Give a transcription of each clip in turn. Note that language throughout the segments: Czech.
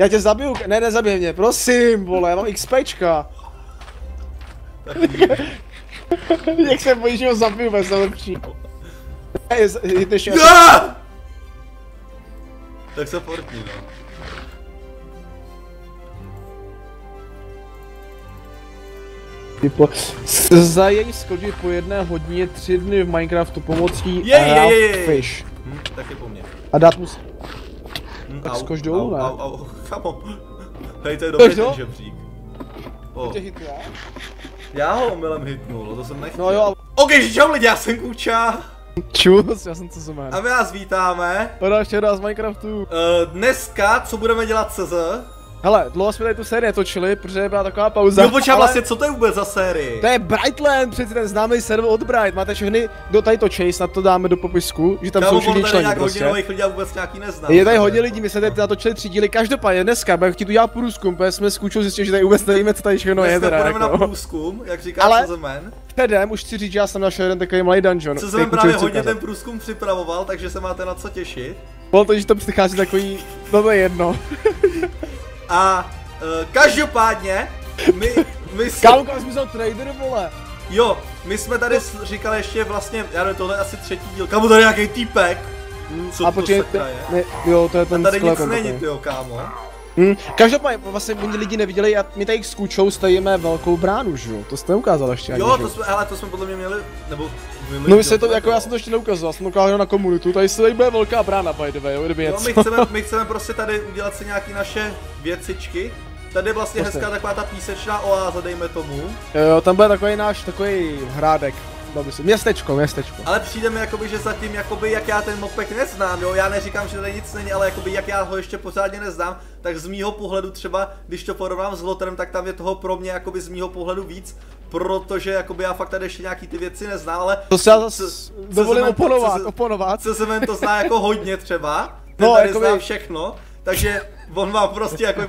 Já tě zabiju, ne, nezabij mě, prosím, vole, já mám XPčka. Jak se bojíš, že ho zabiju, bez lepší. Ještě... Tak se portni, no. Typo, za její skodí po jedné hodině 3 dny v Minecraftu pomocí fish. Hm, tak je po mně. A dát mu se... tak skoč dolů, ne? Au, chamo. Hej, to je dobrý ten žebřík. To tě hitl, ne? Já ho omylem hitnul, to jsem nechtěl. No jo, ale... OK, čau lidi, já jsem Kuča. Čus, já jsem Cezumen. A my vás vítáme. Podá ještě z Minecraftu. Dneska, co budeme dělat CZ? Hele, dlouho jsme tady tu série netočili, protože byla taková pauza. Jo, počkej, ale... vlastně, co to je vůbec za sérii? To je Brightland, přece ten známý server od Bright. Máte všechny, kdo tady točí, snad to dáme do popisku, že tam jsou všichni členi prostě. Lidí a vůbec nějaký neznám. Je tady hodně lidí, my jsme tady natočili 3 díly, každopádně dneska budeme chtít udělat průzkum, protože jsme s Kučou zjistili, že tady vůbec nevíme, co tady všechno je. Teda, jako. Na průzkum, jak říká Cezumen. Předem už chci říct, že já jsem našel jeden takový malý dungeon. Cezumen právě hodně ten průzkum připravoval, takže se máte na co těšit. Bylo to, že tam přichází takový, to je jedno. A každopádně, my jsme... Kámo, jsme vzal trader, vole. Jo, my jsme tady říkali ještě vlastně, já nevím, tohle je asi 3. díl. Kámo, tady nějaký týpek. Co a to počkej, ne, jo, to je ten tady nic není, jo, kámo. Každopádně, vlastně lidi neviděli a my tady s Kučou stojíme velkou bránu, že jo? To jste neukázal ještě ani, jo, to jsme, hele, to jsme podle mě měli, nebo... No my se to, jako já jsem to ještě neukazoval, jsem ukázal na komunitu, tady se tady bude velká brána, by the way, jo, kdyby něco. No my chceme prostě tady udělat si nějaký naše věcičky. Tady je vlastně hezká taková ta písečná oáza, dejme tomu. Jo, tam bude takový náš, takový hrádek. Městečko. Ale přijde mi jakoby, že zatím, jakoby, jak já ten mopek neznám, jo, já neříkám, že tady nic není, ale jakoby, jak já ho ještě pořádně neznám, tak z mýho pohledu třeba, když to porovnám s Lotrem, tak tam je toho pro mě, jakoby, z mýho pohledu víc, protože, jakoby, já fakt tady ještě nějaký ty věci neznám, ale... To se já zase dovolím oponovat. Cezumen to zná jako hodně třeba, ten tady zná všechno, takže... On vám prostě jako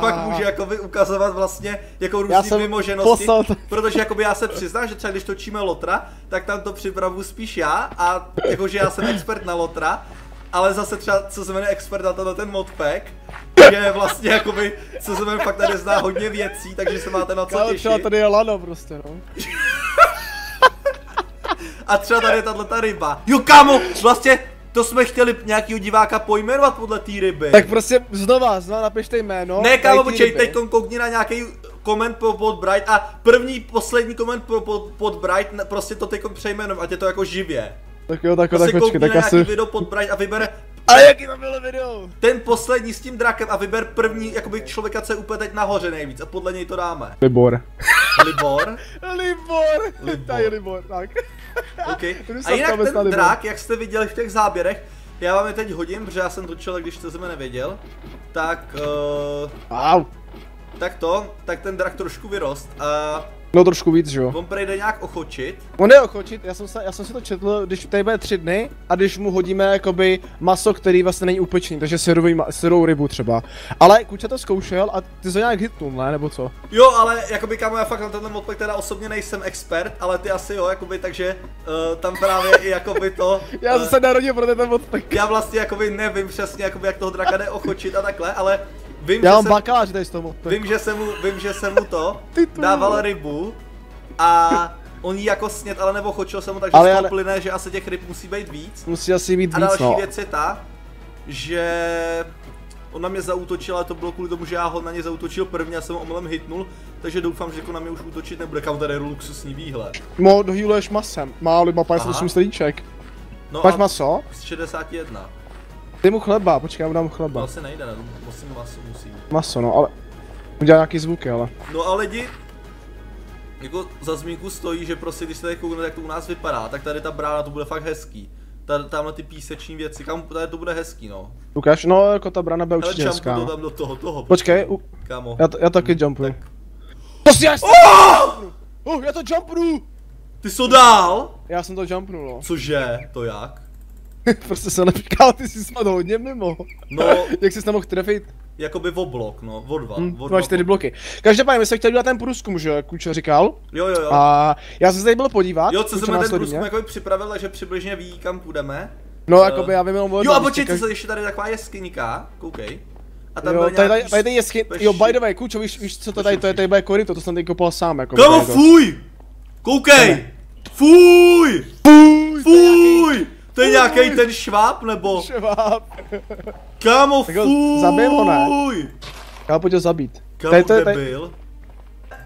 pak může jakoby ukazovat vlastně jako různý mimoženosti, protože jakoby já se přiznám, že třeba když točíme Lotra, tak tam to připravu spíš já a jakože já jsem expert na Lotra, ale zase třeba Cezumen expert na ten modpack, že vlastně jakoby Cezumen fakt tady zná hodně věcí, takže se máte na co těšit. Třeba tady je lano prostě, no. A třeba tady je tato ryba. Jo, kámo, vlastně to jsme chtěli nějakýho diváka pojmenovat podle té ryby. Tak prostě znova napište jméno. Ne, kámo, počkej, teď koukni na nějaký koment pod Bright a poslední koment pod Bright, prostě to teď přejmenuj, ať je to jako živě. Tak jo, tak počkej, tak asi... nějaký video pod Bright a vyber... A jaký to bylo video? Ten poslední s tím drakem a vyber první, jakoby člověka, co je úplně teď nahoře nejvíc a podle něj to dáme. Libor. Tady je Libor, tak. Okay. A jinak ten drak, jak jste viděli v těch záběrech, já vám je teď hodím, protože já jsem točil, když jste se mě nevěděl, tak tak ten drak trošku vyrost a... No trošku víc, že jo. On prejde nějak ochočit. On je ochočit, já jsem si to četl, když tady bude 3 dny a když mu hodíme jakoby maso, který vlastně není upečený, takže syrovou rybu třeba. Ale Kuča to zkoušel a ty to nějak hitnul, ne? Nebo co? Jo, ale jakoby kámo, já fakt na tenhle modpack teda osobně nejsem expert, ale ty asi jo, jakoby, takže tam právě i jakoby to... Já zase narodil pro ten modpack. Já vlastně jakoby nevím přesně, jakoby, jak toho draka jde ochočit a takhle, ale... Vím, já mám bakalář tady z toho. Vím, že jsem mu to dával rybu a on ji jako snět, ale nebo chočil jsem mu, takže z toho plyne, že asi těch ryb musí být víc. Musí asi být víc, no. A další věc je ta, že on na mě zaútočil, ale to bylo kvůli tomu, že já ho na ně zaútočil první a jsem ho omylem hitnul, takže doufám, že jako na mě už útočit nebude. Kam tady je luxusní výhled. No, dohýluješ masem, má liba 58 stolíček. No máš maso? Z 61. Dej mu chleba, počkej, já mu dám chleba. No asi nejde, ne? Musím maso, Maso, no, ale... Udělá nějaký zvuky, ale... No a lidi... Jako za zmínku stojí, že prostě když se tady kouknete, jak to u nás vypadá, tak tady ta brána, to bude fakt hezký. Tamhle ty píseční věci, kam tady to bude hezký, no. Ukáž, no, jako ta brána bude určitě hezká. Ale jumpu to tam do toho. Počkej, kámo. Já taky jumpuju. To si já já to jumpnu! Ty jsi to dál? Já jsem to jumpnul, no. Cože? To jak? Prostě se nepíkal, ty jsi snad hodně mimo. No, jak jsi tam mohl trefit? Jakoby o blok, no, o 2. Máš 4 bloky. Každopádně, my jsme chtěli dělat ten průzkum, že Kuča říkal. Jo. A já jsem se tady byl podívat. Jo, co jsem ten průzkum jakoby připravil, takže přibližně ví, kam půjdeme. No, jakoby já vím, jo, a počkej, co se ještě tady taková jeskyníka, koukej. A tam jo, tady je schyn. Jo, by the way, Kučo, víš co to tady, to je tady bude koryto, to jsem tady kopal sám jako. Kamo, fuj! Koukej! Fuj! Fuj! Fuj! To je nějaký ten šváb, nebo? Šváb. Kamo, fuj! Zabij ho, ne? Já pojď ho zabít. Kamo, debil.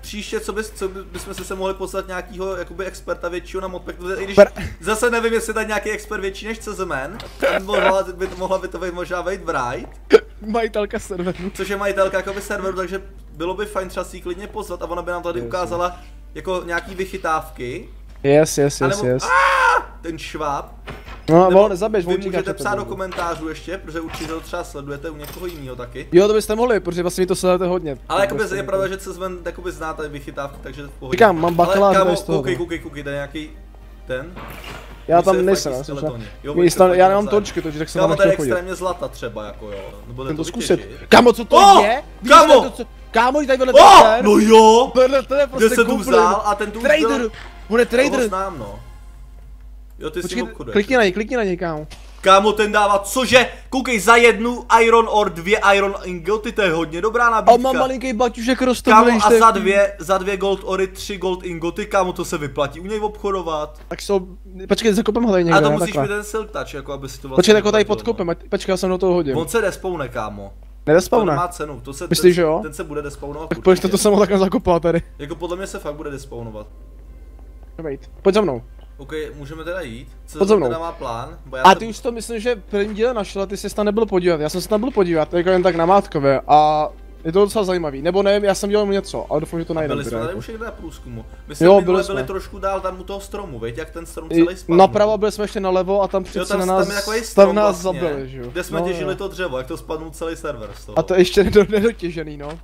Příště, co bychom se mohli poslat nějakýho jakoby experta většího na modpack, i když zase nevím, jestli tady nějaký expert větší než CZMen, mohla by to být možná být Bright. Majitelka serveru. Což je majitelka jakoby serveru, takže bylo by fajn třeba si ji klidně pozvat a ona by nám tady ukázala jako nějaký vychytávky. Yes. Ten šváb. No, nebo vy můžete psát do komentářů ještě, protože určitě to třeba sledujete u někoho jiného taky. Jo, to byste mohli, protože vlastně vy to sledujete hodně. Ale jakoby je pravda, že CZMen jakoby zná tady vychytávky, takže v pohodě. Říkám, mám bakalář, ale koukej, tady nějaký ten. Já tam nejsem, já nemám točky, takže tak se tam nechtěl chodit. Kámo, tady extrémně zlata třeba, jako jo. Nebo to zkusit. Kámo, co to je? Kámo! Kámo, tady vedle ten. No jo! Kde se tu vzal a ten tu trader. Bude trader. Jo, ty si obchoduješ. Klikni na něj, kámo. Kámo, ten dává, cože? Koukej, za 1 iron ore, 2 iron ingoty, to je hodně dobrá nabídka. A mám malinký baťušek rostomilý. Kámo, a za dvě gold ory, 3 gold ingoty, kámo, to se vyplatí u něj obchodovat. Tak jsou, počkej, zakopem ho tady někde. A to musíš mít ten silk touch, jako aby si to vlastně. Počkej, tak ho tady podkopem, počkej, já jsem do toho hodil. On se despawne, kámo. Nedespawne. To nemá cenu, to se, myslíš, jo? Ten se bude despawnovat. Tak pojď, to jsem ho takhle zakopal tady. Jako podle mě se fakt bude despawnovat. Pojď za mnou. OK, můžeme teda jít, co teda má plán? A ty už to myslím, že první díle našel, ty jsi tam nebyl podívat, já jsem se tam byl podívat, jako jen tak namátkově a je to docela zajímavý, nebo nevím, já jsem dělal něco, ale doufám, že to najdeme. Byli jsme tady už někde na průzkumu, my jsme byli trošku dál tam u toho stromu, veď, jak ten strom celý spadl. Napravo byli jsme ještě nalevo a tam přece na nás, tam nás zabili, že jo. Kde jsme těžili to dřevo, jak to spadnul celý server z toho. A to ještě nedotěžený, no.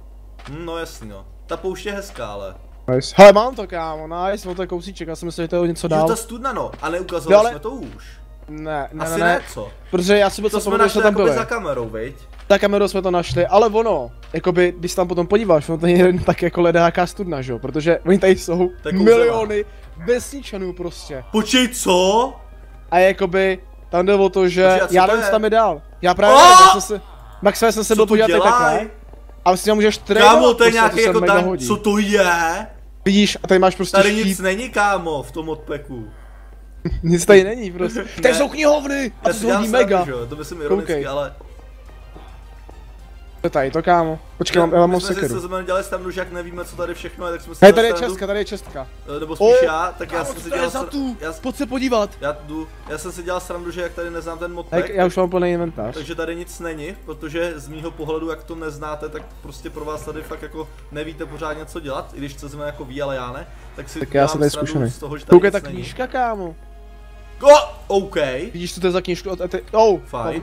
No jasně, no. Ta poušť je hezká, ale. Nice. Hele, mám to, kámo, nice, mám to kousíček, já jsem myslel, že to je něco dál. Jo, ta studna, no, a neukazovali jsme to už. Ne, asi ne, co? Protože já si byl, co jsme našli tam byli. Za kamerou, viď? Ta kamerou jsme to našli, ale ono, jakoby, když tam potom podíváš, ono to je tak jako ledáká studna, že jo, protože oni tady jsou miliony vesničanů prostě. Počkej, co? A jakoby, tam jde o to, že já nevím, co tam je dál. Já právě Maxwell jsem se byl podívat takhle. A vlastně můžeš trénovat. Kámo, to je nějaký jako tam, co to je? Vidíš, a tady máš prostě tady štít. Nic není, kámo, v tom odpeku. Nic tady není, prostě. Tady jsou knihovny! A to jsou hodí mega. To by se mi ironicky, ale... To je tady, to, kámo. Počkej, já mám sekeru. My jsme si dělali tam nuž, jak nevíme, co tady všechno je, tak jsme si... Hej, tady je čestka. Nebo spíš já, tak já jsem si dělal srandu. Pojď se podívat. Já jsem si dělal srandu, že jak tady neznám ten modpack. Já už mám plný inventář. Takže tady nic není, protože z mýho pohledu, jak to neznáte, tak prostě pro vás tady fakt jako nevíte pořádně, co dělat. I když CZMen jako ví, ale já ne. Tak si dělám srandu z toho, že tady nic není. Koukej, ta knížka, kámo. OK. Vidíš, co to je za knížku od Ety? Fajn.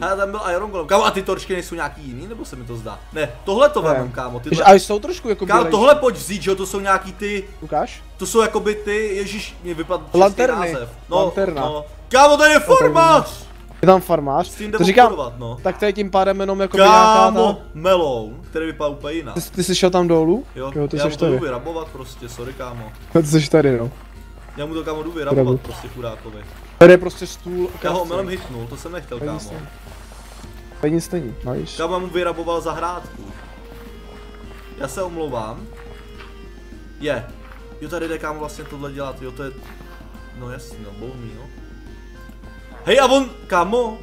Hele, tam byl Iron Golem. Kámo, a ty torčky nejsou nějaký jiný, nebo se mi to zdá? Ne, tohle to vemem, kámo. Tyhle... A jsou trošku jako bílejší. Kámo, tohle pojď vzít, že jo, to jsou nějaký ty... Ukáž? To jsou jakoby ty, ježíš, mě vypadl český název. Lanterna. Kámo, tady je farmář! Je tam farmář? S tím jde obchodovat, no. Tak to je tím pádem jenom jakoby nějaká ta... Kámo, meloun, který vypadá úplně jinak. Ty jsi šel tam dolů? Jo, ty já mu to jdu vyrabovat prostě, sorry, kámo. Ty jsi tady, no. Já mu to, kámo, jdu vyrabovat prostě chudákovi. Tady je prostě stůl. Já ho omylem hitnul, to jsem nechtěl, kámo. Tady nic není, máš. Kámo, já mu vyraboval zahrádku. Já se omlouvám. Jo, tady jde, kámo, vlastně tohle dělat, jo, to je... No jasně, no, boumí, no. Hej, a on, kámo,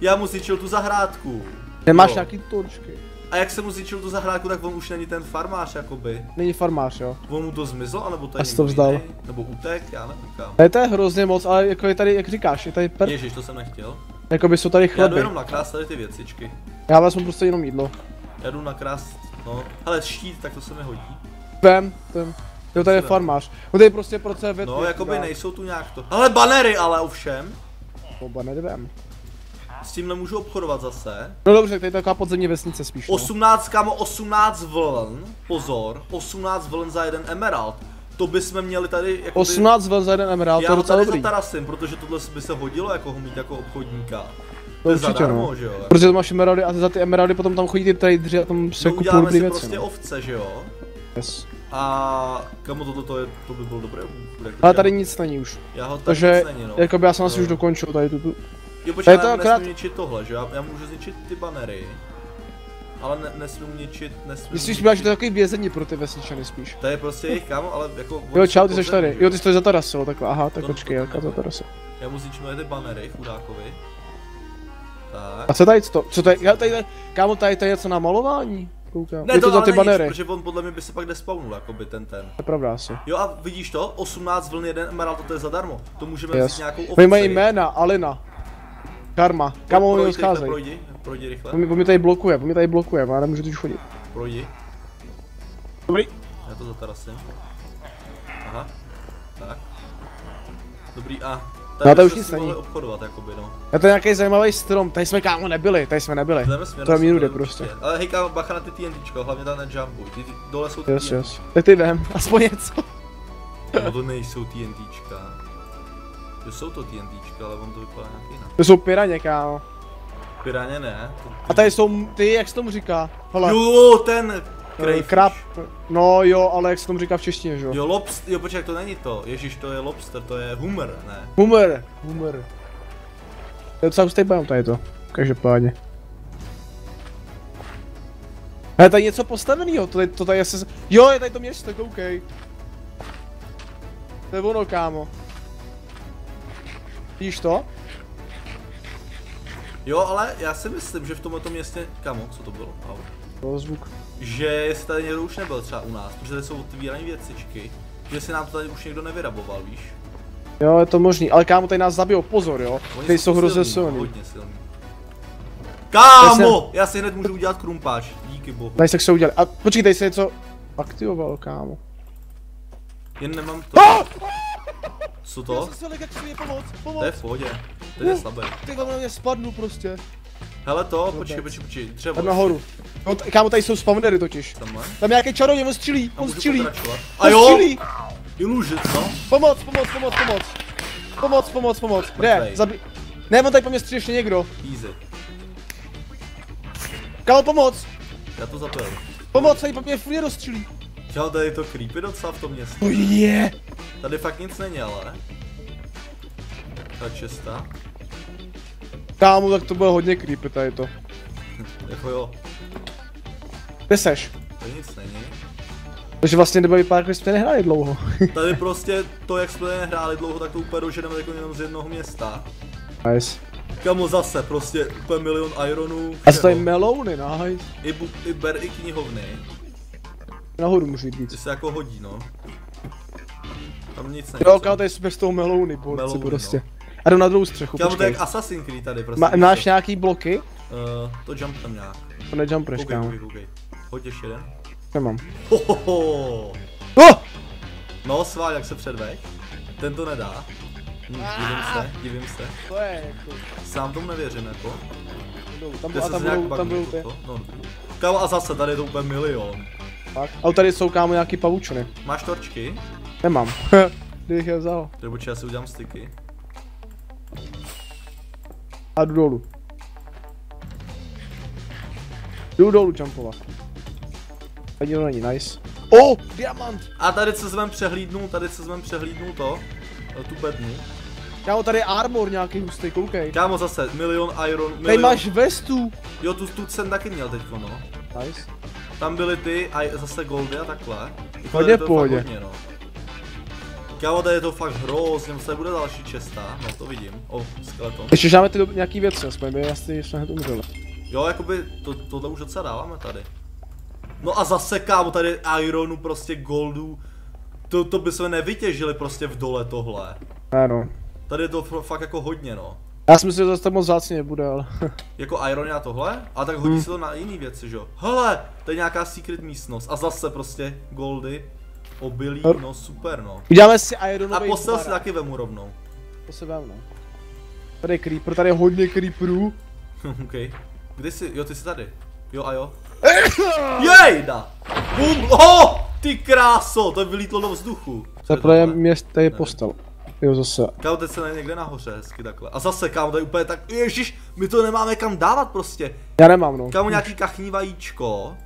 já mu zničil tu zahrádku. Nemáš nějaký točky. A jak jsem mu zničil tu zahrádku, tak on už není ten farmář, jakoby. Není farmář, jo. On mu to zmizl, anebo tady někdo jiný, nebo utek, já nevím, kámo. To je hrozně moc, ale jako je tady, jak říkáš, je tady perfekt. Ježiš, to jsem nechtěl. Jakoby jsou tady chleby. Já jdu jenom nakrást tady ty věcičky. Já vezmu prostě jenom jídlo. Já jdu nakrást, no. Hele, štít, tak to se mi hodí. Jo, tady je farmář. On tady prostě pro celé větví. No, jakoby nejsou tu nějak to. Hele, banery, ale ovšem. To banery vem. S tím nemůžu obchodovat zase. No dobře, tady je taková podzemní vesnice spíš. 18, kámo, 18 vln. Pozor, 18 vln za jeden emerald. To bychom měli tady jako. 18 vln za jeden emerald, to je docela dobrý. Já tady zatarasím, protože tohle by se hodilo jako ho mít jako obchodníka. To je zadarmo, no. Že jo? Protože to máš emeraldy a za ty emeraldy potom tam chodí ty tradeři a tam se kupují ty věci. Uděláme si prostě ovce, že jo? Yes. A kamo to by bylo dobré. Ale tady nic není už. Takže jakoby já jsem asi už dokončil tady tu. Jo, počkej, já nesmím ničit tohle, že? Já můžu zničit ty banery. ale ne, nesmím ničit, nesmím. Myslíš, že to je takový vězení pro ty vesničany spíš. To je prostě jejich kámo, ale jako... Jo, čau, ty jsi tady. Jo, ty jsi za Taraso, takhle, aha, tak počkej, Jelka za Taraso. Já mu zničím ty banery, chudákovi. Tak. A co tady, co tady, já tady, kámo, tady je co na malování? Koukám. Ne, je to za ty banery. Protože on podle mě by se pak despawnul, jakoby ten. To je pravda asi. Jo a vidíš to, 18 vln 1 emerald, to je zadarmo. To můžeme vzít nějakou ovce. Oni mají jména, Alina. Karma, kam oni rozcházejí. Projdi rychle. On mě tady blokuje, já nemůžu tu chodit. Projdi. Dobrý. Já to zatarasím. Aha. Tak. Dobrý a... Tady, no, tady už nic není. Obchodovat, jakoby, no. Já to je nějaký zajímavý strom, tady jsme kámo nebyli, To tam jde prostě. Ale hej kámo, bacha na ty TNTčko, hlavně tam nejumpuj, ty dole jsou ty TNTčka. Yes. Tak ty jdem, aspoň něco. No to nejsou TNTčka. Jo, jsou to TNTčka, ale on to vypadá nějak jinak. To jsou piraně kámo. Piraně ne. A tady jsou, ty jak se tomu říká? Hele. Jo, ten krab. No jo, ale jak se tomu říká v češtině, že jo? Jo, lobster, jo počkej, to není to, ježiš, to je lobster, to je hummer, ne? Hummer. To je docela hustý bám tady to, každopádně. Hele, tady něco postaveného, to tady asi... Jo, je tady to město, koukej. To je ono, kámo. Vidíš to? Jo, ale já si myslím, že v tomto městě... Kámo, co to bylo? Au. To zvuk. Že jestli tady někdo už nebyl třeba u nás, protože tady jsou otvírané věcičky, že si nám to tady už někdo nevyraboval, víš? Jo, je to možný, ale kámo, tady nás zabijou, pozor jo, oni tady jsou hrozně silný. Hodně silný. Kámo, já si hned můžu udělat krumpáč, díky bohu. Tady se tak se udělali, a počkej, tady se něco aktivovalo, kámo. Jen nemám to. Co to? To je v pohodě, to je slabé. Ty na mě spadnu prostě. Hele to, počkej, dřevo. Tam nahoru. No, kámo, tady jsou spawnery totiž. Tam nějaký čaroděj, on střílí. A jo? Ilužit, no. Pomoc. Ne, zabij. Ne, on tady po mě střílí ještě někdo. Easy. Kámo, pomoc. Já to zapil. Pomoc, tady po mě furt rozstřílí. Čau, tady je to creepy docela v tom městě. To je. Tady fakt nic není, ale. Ta česta. Kámo, tak to bylo hodně creepy tady to. Jako jo. Kde seš? Tady nic není. Takže vlastně nebyl vypadá, když jsme nehráli dlouho. Tady prostě to, jak jsme nehráli dlouho, tak to úplně doženeme jako jenom z jednoho města. Nice. Kámo zase, prostě úplně milion ironů. A jsou tady melouny, nice. I ber, i knihovny. Nahoru můžu jít víc. To se jako hodí, no. Tam nic není. Jo, kámo, tady jsme z toho melouny, borci prostě. No. A jdu na druhou střechu, počkej. To je jak Assassin's Creed tady, prostě. Máš nějaký bloky? To jump tam nějak. To nejumpreš, kámo. Koukej. Hoď ještě jeden. Nemám. Hohoho. Oh! No, svál, jak se předveď. Ten to nedá. Divím se. To je jako... Sám tomu nevěřím, jako. Tam budou ty. No. Kámo, a zase, tady je to úplně milion. Tak. Ale tady jsou, kámo, nějaký pavučiny. Máš torčky? Nemám. Kdybych je vzal. Tady počkej, já si udělám styky. A jdu dolů. Jumpovat. Tady to není, nice. Oh, diamant! A tady se zvem přehlídnul, to. Tu bednu. Kámo, tady je armor nějaký hustý, koukej. Kámo zase, milion iron, milion. Tady máš vestu. Jo, tu jsem taky měl teď, no. Nice. Tam byly ty, a zase goldy a takhle. Tady je to fakt hodně, no. Kámo, tady je to fakt hrozně, tady bude další česta, no to vidím. Oh, skeleton. Ještě žáme ty nějaký věci, aspoň by asi jsme hned umřeli. Jo, jakoby tohle už docela dáváme tady. No a zase kámo, tady ironu, prostě goldů. To by jsme nevytěžili prostě v dole tohle. Ano. Tady je to fakt jako hodně, no. Já si myslím, že to moc vzácně nebude, ale... Jako iron a tohle? A tak hodí se to na jiný věci, že jo. Hele, to je nějaká secret místnost a zase prostě goldy. Obilí, no super, no. Uděláme si ironovej. A postel si taky vemu rovnou. To se vem, no. Tady je creeper, tady je hodně creeperů. Okej. Kde jsi? Jo, ty jsi tady. Jo a jo. Jejda! Bum! Oh! Ty kráso! To vylítlo do vzduchu. Tady je měst, tady je postel. Jo, zase. Kámo, teď se někde nahoře hezky takhle. A zase, kámo, tady úplně tak... Ježiš, my to nemáme kam dávat prostě. Já nemám, no. Kámo, nějaký kachní vajíčko.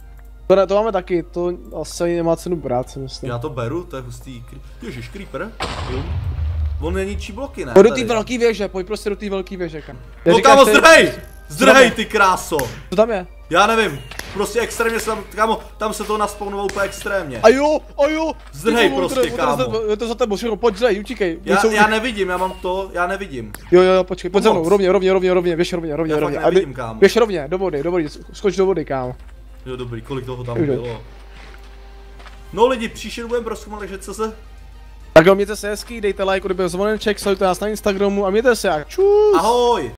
To máme taky, to asi nemá cenu brát, si myslím. Já to beru, to je hustý. Ježiš, creeper. Jum. On neničí bloky, ne? Pojď do té velké věže, pojď prostě do té velké věže, kam. No kámo, zdrhej! Zdrhej, ty kráso! Co tam je? Já nevím. Prostě extrémně se tam, kámo, tam se to naspawnovalo úplně extrémně. A jo, zdrhej prostě, kámo. Je to za tebou, Širo, pojď, zdrhej, utíkej. Já nevidím, já mám to, já nevidím. Jo, počkej, pojď za mnou, rovně, běž rovně. Já nevidím, kámo. Běž rovně, do vody, skoč do vody, kámo. Jo, dobrý, kolik toho tam bylo. No lidi, příště budeme prozkoumat, takže co se? Tak jo, mějte se hezky, dejte like, odeběr zvoneček, sledujte nás na Instagramu a mějte se a čus. Ahoj.